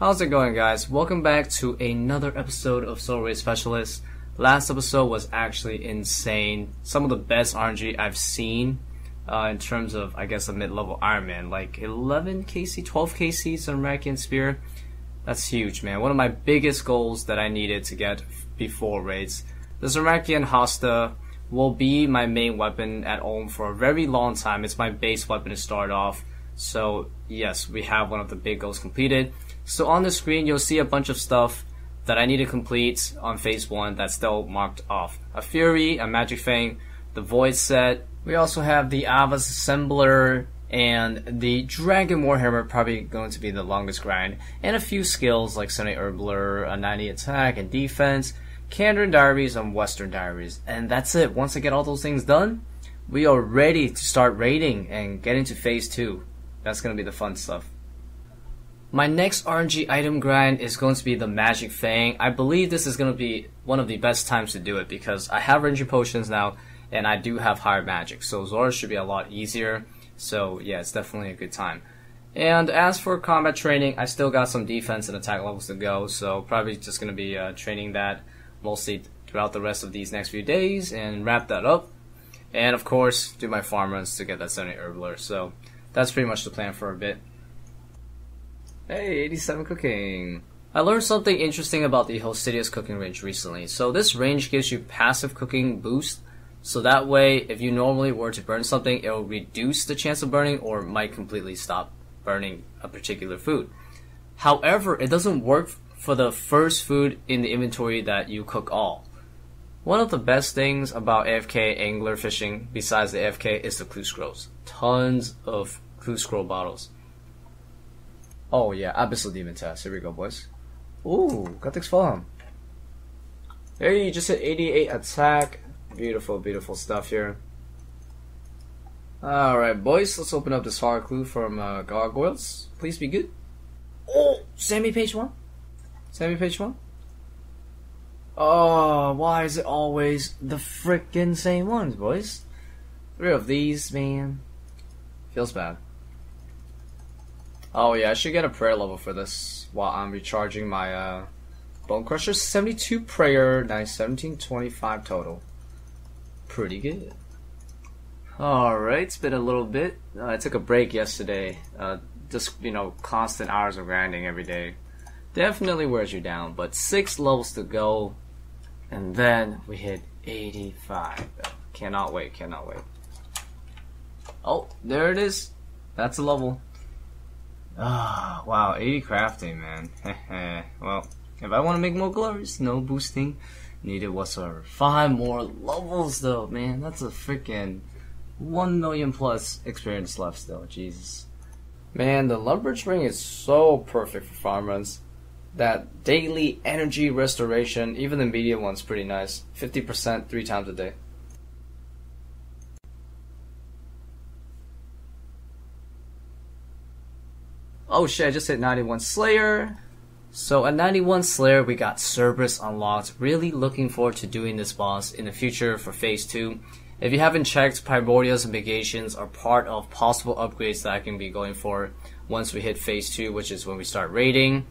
How's it going, guys? Welcome back to another episode of Solo Raids Specialist. Last episode was actually insane. Some of the best RNG I've seen in terms of, I guess, a mid-level Iron Man. Like 11 KC, 12 KC, Zarakian Spear. That's huge, man. One of my biggest goals that I needed to get before Raids. The Zarakian Hasta will be my main weapon at home for a very long time. It's my base weapon to start off. So yes, we have one of the big goals completed. So on the screen, you'll see a bunch of stuff that I need to complete on phase 1 that's still marked off. A Fury, a Magic Fang, the Void set. We also have the Ava's Assembler and the Dragon Warhammer, probably going to be the longest grind. And a few skills like 70 Herbler, a 90 attack and defense, Kandarin Diaries and Western Diaries. And that's it. Once I get all those things done, we are ready to start raiding and get into phase 2. That's going to be the fun stuff. My next RNG item grind is going to be the Magic Fang. I believe this is going to be one of the best times to do it because I have RNG potions now and I do have higher magic. So Zulrah should be a lot easier. So yeah, it's definitely a good time. And as for combat training, I still got some defense and attack levels to go. So probably just going to be training that mostly throughout the rest of these next few days and wrap that up. And of course, do my farm runs to get that 70 Herbler. So that's pretty much the plan for a bit. Hey, 87 cooking! I learned something interesting about the Hosidius cooking range recently. So this range gives you passive cooking boost, so that way if you normally were to burn something, it will reduce the chance of burning or might completely stop burning a particular food. However, it doesn't work for the first food in the inventory that you cook all. One of the best things about AFK angler fishing, besides the AFK, is the clue scrolls. Tons of clue scroll bottles. Oh yeah, Abyssal Demon test. Here we go, boys. Ooh, got this farm. Hey, you just hit 88 attack. Beautiful, beautiful stuff here. Alright, boys, let's open up this horror clue from Gargoyles. Please be good. Oh, Zammy page 1. Zammy page 1. Oh, why is it always the frickin' same ones, boys? 3 of these, man. Feels bad. Oh yeah, I should get a prayer level for this while I'm recharging my Bone Crusher. 72 prayer, nice, 1725 total. Pretty good. Alright, it's been a little bit. I took a break yesterday. Just, you know, constant hours of grinding every day. Definitely wears you down, but 6 levels to go. And then we hit 85. Cannot wait, cannot wait. Oh, there it is. That's a level. Ah, oh, wow, 80 crafting, man. Well, if I want to make more glories, no boosting needed whatsoever. 5 more levels, though, man. That's a freaking 1 million plus experience left still. Jesus. Man, the Lumbridge ring is so perfect for farm runs. That daily energy restoration, even the medium one's pretty nice. 50% 3 times a day. Oh shit, I just hit 91 Slayer. So at 91 Slayer, we got Cerberus unlocked. Really looking forward to doing this boss in the future for phase 2. If you haven't checked, Primordials and Negations are part of possible upgrades that I can be going for once we hit phase 2, which is when we start raiding.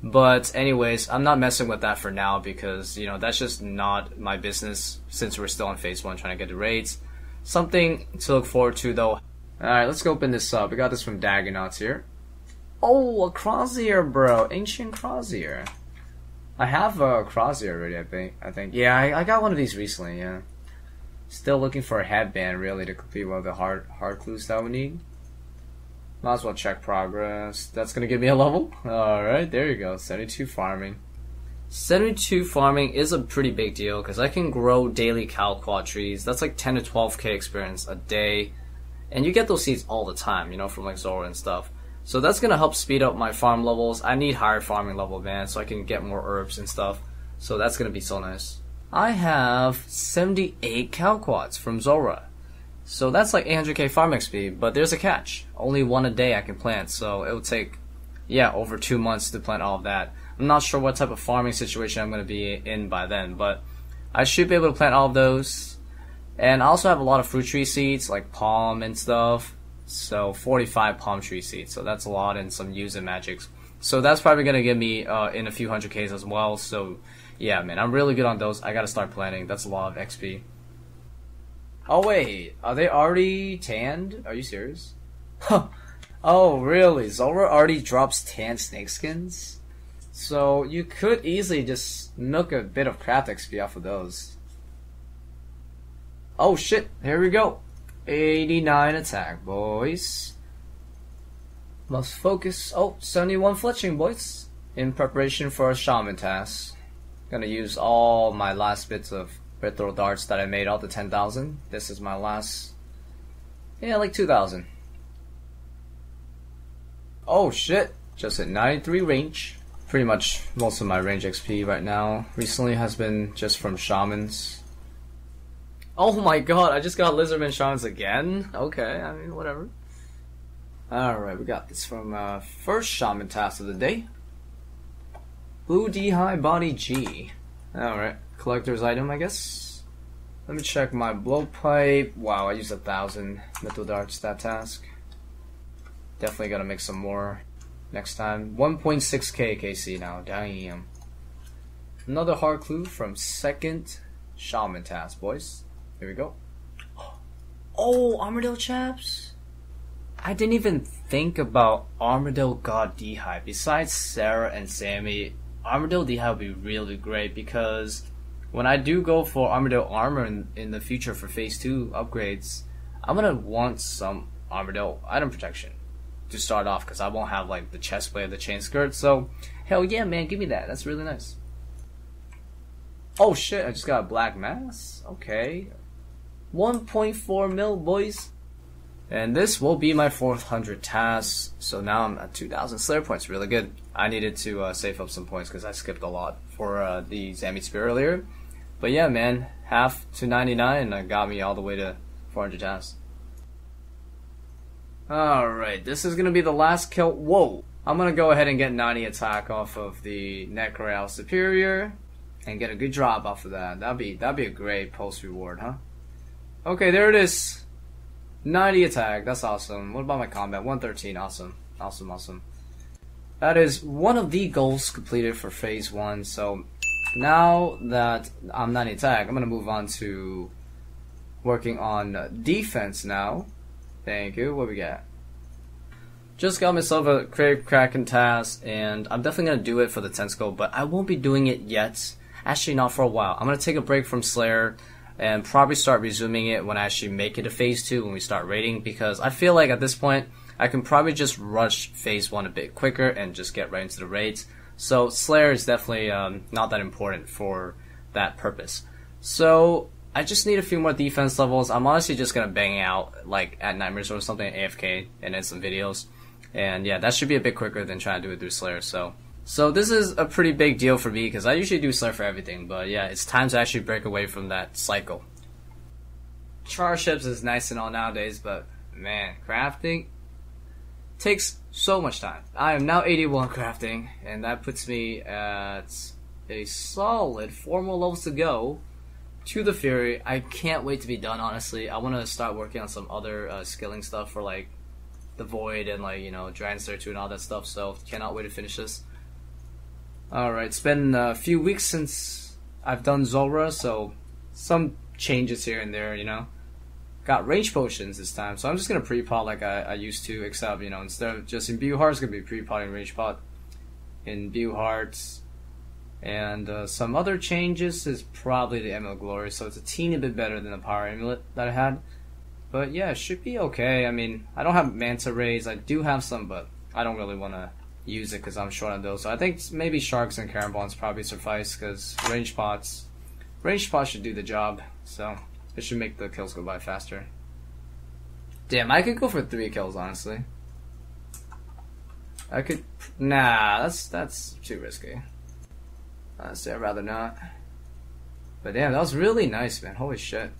But anyways, I'm not messing with that for now because, you know, that's just not my business since we're still in phase 1 trying to get the raids. Something to look forward to though. Alright, let's go open this up. We got this from Dagonauts here. Oh, a crozier, bro. Ancient crozier. I have a crozier already, I think. Yeah, I got one of these recently, yeah. Still looking for a headband, really, to complete one of the hard clues that we need. Might as well check progress. That's going to give me a level. Alright, there you go. 72 farming. 72 farming is a pretty big deal, because I can grow daily Kalqua trees. That's like 10 to 12k experience a day. And you get those seeds all the time, you know, from like Zora and stuff. So that's going to help speed up my farm levels. I need higher farming level, man, so I can get more herbs and stuff. So that's going to be so nice. I have 78 Kalquats from Zulrah. So that's like 800k farm XP, but there's a catch. Only 1 a day I can plant, so it will take, yeah, over 2 months to plant all of that. I'm not sure what type of farming situation I'm going to be in by then, but I should be able to plant all of those. And I also have a lot of fruit tree seeds, like palm and stuff. So 45 palm tree seeds, so that's a lot, and some use and magics. So that's probably going to get me in a few hundred Ks as well. So yeah, man, I'm really good on those. I got to start planning. That's a lot of XP. Oh, wait. Are they already tanned? Are you serious? Huh. Oh, really? Zulrah already drops tan snakeskins? So you could easily just nook a bit of craft XP off of those. Oh shit, here we go. 89 attack, boys. Must focus. Oh, 71 fletching, boys. In preparation for a shaman task. Gonna use all my last bits of red throw darts that I made, all the 10,000. This is my last, yeah, like 2,000. Oh shit, just at 93 range. Pretty much most of my range XP right now recently has been just from shamans. Oh my god, I just got Lizardman Shamans again? Okay, I mean, whatever. Alright, we got this from first shaman task of the day. Blue D High Body G. Alright, collector's item, I guess. Let me check my blowpipe. Wow, I used 1,000 metal darts that task. Definitely gotta make some more next time. 1.6k KC now, damn. Another hard clue from second shaman task, boys. Here we go. Oh, Armadyl chaps! I didn't even think about Armadyl God Dehive. Besides Sarah and Sammy, Armadyl Dehive would be really great because when I do go for Armadyl armor in the future for phase 2 upgrades, I'm gonna want some Armadyl item protection to start off, because I won't have like the chest plate or the chain skirt. So hell yeah, man, give me that. That's really nice. Oh shit, I just got a black mass. Okay, 1.4 mil, boys, and this will be my 400 task. So now I'm at 2,000 Slayer points. Really good. I needed to save up some points because I skipped a lot for the Zammy Spear earlier. But yeah, man, half to 99 got me all the way to 400 tasks. Alright, this is going to be the last kill. Whoa! I'm going to go ahead and get 90 attack off of the Necroal Superior and get a good drop off of that. That'd be a great post reward, huh? Okay, there it is. 90 attack. That's awesome. What about my combat? 113. Awesome. Awesome, awesome. That is one of the goals completed for phase 1. So now that I'm 90 attack, I'm going to move on to working on defense now. Thank you. What we got? Just got myself a Kraken task, and I'm definitely going to do it for the 10 skull, but I won't be doing it yet. Actually, not for a while. I'm going to take a break from Slayer and probably start resuming it when I actually make it to Phase 2 when we start raiding, because I feel like at this point, I can probably just rush Phase 1 a bit quicker and just get right into the raids. So Slayer is definitely not that important for that purpose. So I just need a few more defense levels. I'm honestly just going to bang out like at Nightmare Zone or something, AFK, and then some videos. And yeah, that should be a bit quicker than trying to do it through Slayer. So this is a pretty big deal for me because I usually do Slayer for everything. But yeah, it's time to actually break away from that cycle. Char ships is nice and all nowadays, but man, crafting takes so much time. I am now 81 crafting, and that puts me at a solid 4 more levels to go to the Fury. I can't wait to be done, honestly. I want to start working on some other skilling stuff for like the Void and like, you know, Dragon Slayer 2 and all that stuff, so cannot wait to finish this. Alright, it's been a few weeks since I've done Zulrah, so some changes here and there, you know. Got rage potions this time, so I'm just going to pre-pot like I used to, except, you know, instead of just imbue hearts, it's going to be pre-potting rage pot, imbue hearts. And some other changes is probably the Amulet Glory, so it's a teeny bit better than the Power Amulet that I had. But yeah, it should be okay. I mean, I don't have Manta Rays. I do have some, but I don't really want to use it because I'm short on those. So I think maybe Sharks and Karambwans probably suffice because range pots should do the job. So it should make the kills go by faster. Damn, I could go for 3 kills, honestly. I could... Nah, that's too risky. Honestly, I'd rather not. But damn, that was really nice, man. Holy shit.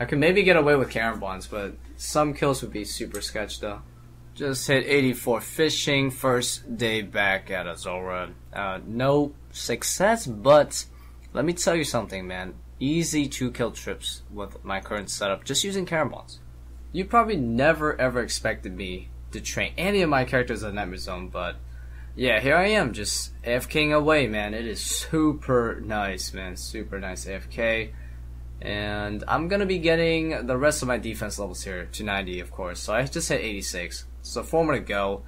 I could maybe get away with Karambwans, but some kills would be super sketch, though. Just hit 84 fishing. First day back at Zulrah. No success, but let me tell you something, man. Easy 2-kill trips with my current setup, just using Karambwans. You probably never, ever expected me to train any of my characters at Nightmare Zone, but Yeah, here I am, just AFKing away, man. It is super nice, man. Super nice AFK. And I'm gonna be getting the rest of my defense levels here to 90, of course. So I just hit 86. So 4 more to go.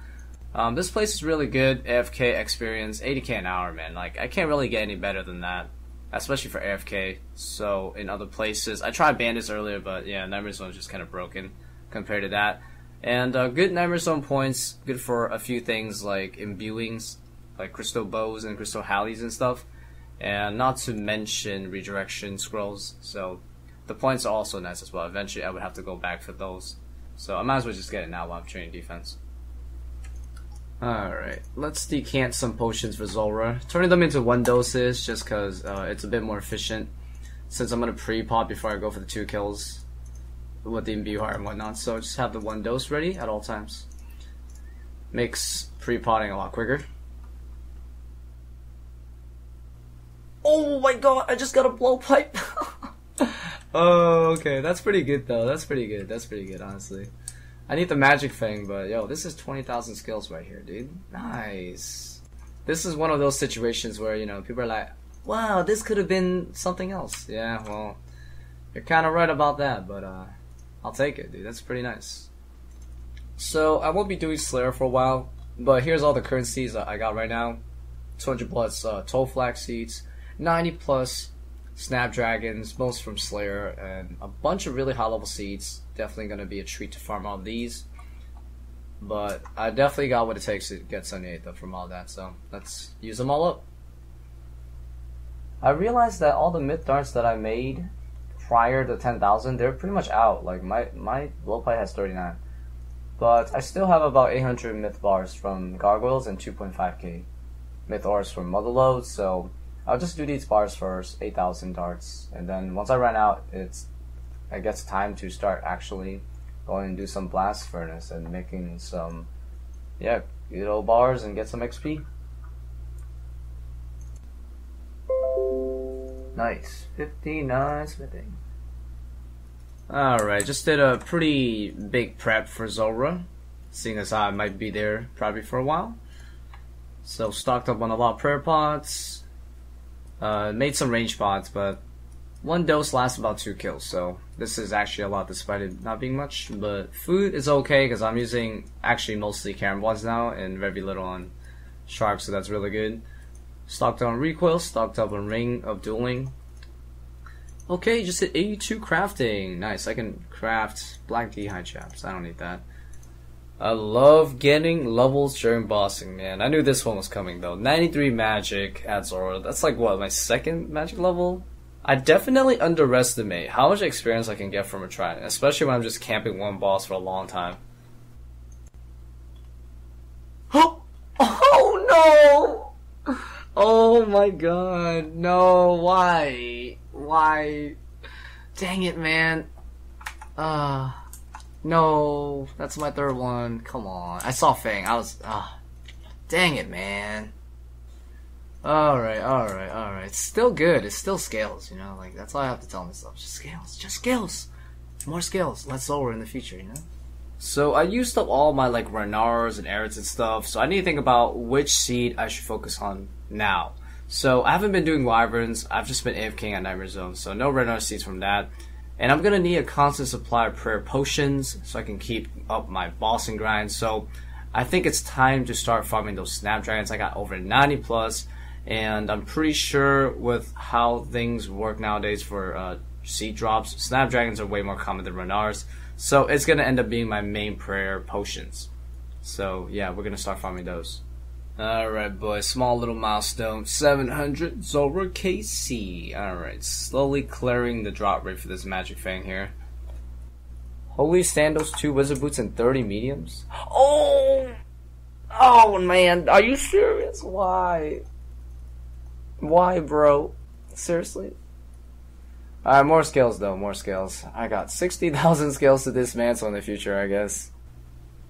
This place is really good. AFK experience, 80k an hour, man. Like, I can't really get any better than that, especially for AFK. So in other places, I tried bandits earlier, but yeah, Nightmare Zone is just kind of broken compared to that. And good Nightmare Zone points, good for a few things like imbuings, like crystal bows and crystal hallies and stuff, and not to mention redirection scrolls. So the points are also nice as well. Eventually, I would have to go back for those. So I might as well just get it now while I'm training defense. Alright, let's decant some potions for Zulrah. Turning them into one doses just because it's a bit more efficient, since I'm going to pre-pot before I go for the 2 kills with the imbue heart and whatnot. So just have the 1 dose ready at all times. Makes pre-potting a lot quicker. Oh my god, I just got a blowpipe! Oh, okay, that's pretty good though. That's pretty good, honestly. I need the magic thing, but yo, this is 20,000 skills right here, dude. Nice. This is one of those situations where, you know, people are like, wow, this could have been something else. Yeah, well, you're kind of right about that, but I'll take it, dude. That's pretty nice. So I won't be doing Slayer for a while, but here's all the currencies that I got right now. 200 plus Toadflax seeds, 90 plus snapdragons, most from Slayer, and a bunch of really high level seeds. Definitely going to be a treat to farm all these, but I definitely got what it takes to get 78 though from all that, so let's use them all up. I realized that all the myth darts that I made prior to 10,000, they're pretty much out. Like my blowpipe has 39, but I still have about 800 myth bars from gargoyles and 2.5k myth ores from motherlode, so I'll just do these bars first, 8,000 darts, and then once I run out, I guess time to start actually going and do some blast furnace and making some, yeah, good old bars and get some XP. Nice, 59 smithing. Alright, just did a pretty big prep for Zulrah, seeing as I might be there probably for a while. So stocked up on a lot of prayer pots. Made some range pots, but 1 dose lasts about 2 kills, so this is actually a lot despite it not being much. But food is okay because I'm using actually mostly Karambwans now and very little on sharks, so that's really good. Stocked up on recoil, stocked up on ring of dueling. Okay, just hit 82 crafting. Nice, I can craft black dehyde chaps. I don't need that. I love getting levels during bossing, man. I knew this one was coming though. 93 magic at Zulrah. That's like what, my 2nd magic level? I definitely underestimate how much experience I can get from a trident, especially when I'm just camping one boss for a long time. Oh no! Oh my god, no, why? Why? Dang it, man. No, that's my 3rd one. Come on. I saw Fang. Dang it, man. Alright. It's still good. It's still scales, you know? Like, that's all I have to tell myself. Just scales. Just scales. More scales. Let's lower in the future, you know? So, I used up all my, like, Ranarrs and Erets and stuff, so I need to think about which seed I should focus on now. So, I haven't been doing Wyverns. I've just been AFKing on Nightmare Zone, so no Renar seeds from that. And I'm going to need a constant supply of prayer potions so I can keep up my boss and grind. So I think it's time to start farming those snapdragons. I got over 90 plus, and I'm pretty sure with how things work nowadays for seed drops, snapdragons are way more common than Ranarrs. So it's going to end up being my main prayer potions. So yeah, we're going to start farming those. Alright boys, small little milestone, 700 Zulrah KC. Alright, slowly clearing the drop rate for this magic fang here. Holy sandals, 2 wizard boots, and 30 mediums? Oh! Oh man, are you serious? Why? Why bro? Seriously? Alright, more scales though, more scales. I got 60,000 scales to dismantle in the future, I guess.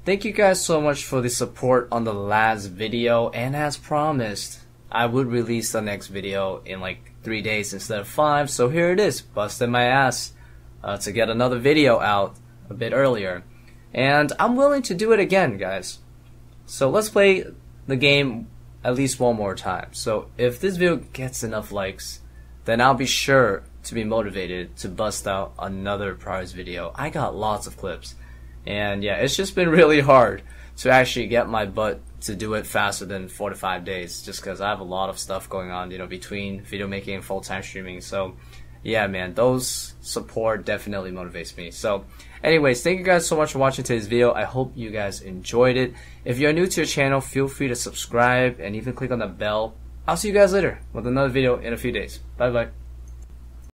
Thank you guys so much for the support on the last video, and as promised, I would release the next video in like 3 days instead of 5, so here it is, busting my ass to get another video out a bit earlier. And I'm willing to do it again, guys. So let's play the game at least one more time. So if this video gets enough likes, then I'll be sure to be motivated to bust out another prize video. I got lots of clips, and yeah, it's just been really hard to actually get my butt to do it faster than 4 to 5 days, just because I have a lot of stuff going on, you know, between video making and full-time streaming. So yeah, man, those support definitely motivates me. So anyways, thank you guys so much for watching today's video. I hope you guys enjoyed it. If you're new to the channel, feel free to subscribe and even click on the bell. I'll see you guys later with another video in a few days. Bye bye.